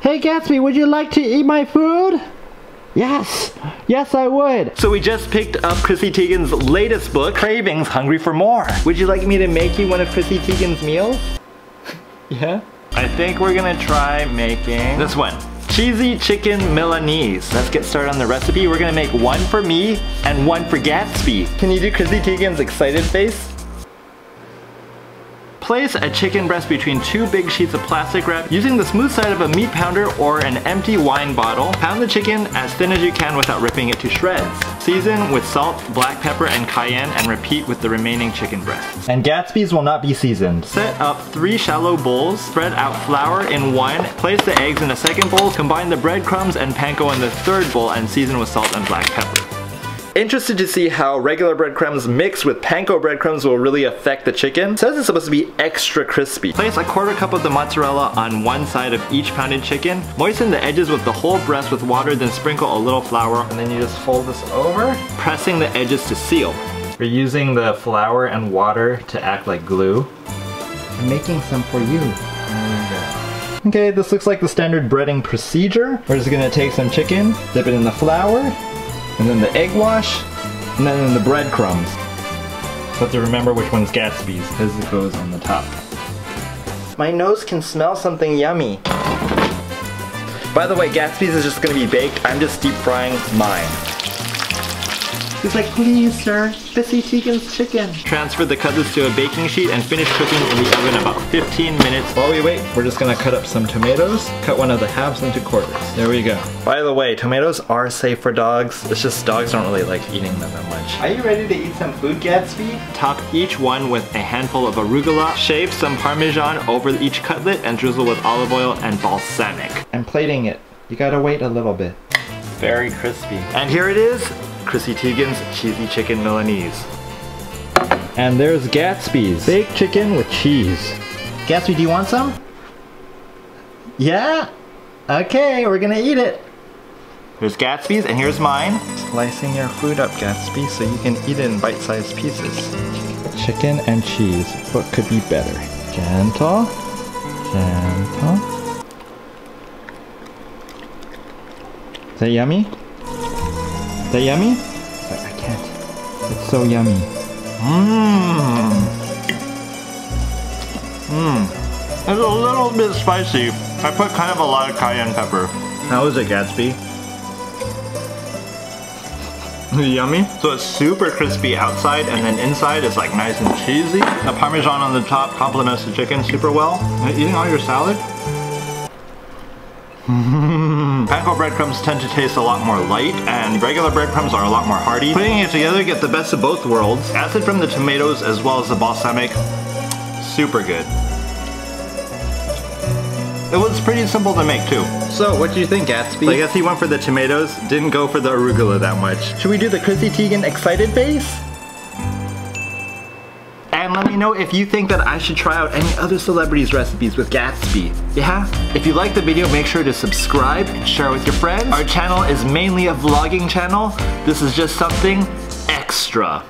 Hey Gatsby, would you like to eat my food? Yes! Yes, I would! So we just picked up Chrissy Teigen's latest book, Cravings Hungry for More. Would you like me to make you one of Chrissy Teigen's meals? Yeah? I think we're gonna try making this one. Cheesy Chicken Milanese. Let's get started on the recipe. We're gonna make one for me and one for Gatsby. Can you do Chrissy Teigen's excited face? Place a chicken breast between two big sheets of plastic wrap using the smooth side of a meat pounder or an empty wine bottle. Pound the chicken as thin as you can without ripping it to shreds. Season with salt, black pepper, and cayenne, and repeat with the remaining chicken breasts. And Gatsby's will not be seasoned. Set up 3 shallow bowls, spread out flour in one, place the eggs in a second bowl, combine the breadcrumbs and panko in the third bowl, and season with salt and black pepper. Interested to see how regular breadcrumbs mixed with panko breadcrumbs will really affect the chicken. It says it's supposed to be extra crispy. Place a quarter cup of the mozzarella on one side of each pounded chicken. Moisten the edges with the whole breast with water, then sprinkle a little flour, and then you just fold this over, pressing the edges to seal. We're using the flour and water to act like glue. I'm making some for you. Okay, this looks like the standard breading procedure. We're just gonna take some chicken, dip it in the flour, and then the egg wash, and then the breadcrumbs. So I have to remember which one's Gatsby's because it goes on the top. My nose can smell something yummy. By the way, Gatsby's is just gonna be baked. I'm just deep frying mine. He's like, please sir, Chrissy Teigen's chicken. Transfer the cutlets to a baking sheet and finish cooking in the oven about 15 minutes. While we wait, we're just gonna cut up some tomatoes. Cut one of the halves into quarters. There we go. By the way, tomatoes are safe for dogs. It's just dogs don't really like eating them that much. Are you ready to eat some food, Gatsby? Top each one with a handful of arugula. Shave some Parmesan over each cutlet and drizzle with olive oil and balsamic. I'm plating it. You gotta wait a little bit. Very crispy. And here it is. Chrissy Teigen's Cheesy Chicken Milanese. And there's Gatsby's baked chicken with cheese. Gatsby, do you want some? Yeah? Okay, we're gonna eat it. Here's Gatsby's and here's mine. Slicing your food up, Gatsby, so you can eat it in bite-sized pieces. Chicken and cheese. What could be better? Gentle. Gentle. Is that yummy? Is that yummy? I can't. It's so yummy. Mmm. Mmm. It's a little bit spicy. I put kind of a lot of cayenne pepper. How is it, Gatsby? Yummy. So it's super crispy outside, and then inside it's like nice and cheesy. The Parmesan on the top complements the chicken super well. Are you eating all your salad? Panko breadcrumbs tend to taste a lot more light, and regular breadcrumbs are a lot more hearty. Putting it together, get the best of both worlds. Acid from the tomatoes as well as the balsamic. Super good. It was pretty simple to make too. So what do you think, Gatsby? I guess he went for the tomatoes, didn't go for the arugula that much. Should we do the Chrissy Teigen excited face? And let me know if you think that I should try out any other celebrities' recipes with Gatsby. Yeah? If you like the video, make sure to subscribe and share with your friends. Our channel is mainly a vlogging channel. This is just something extra.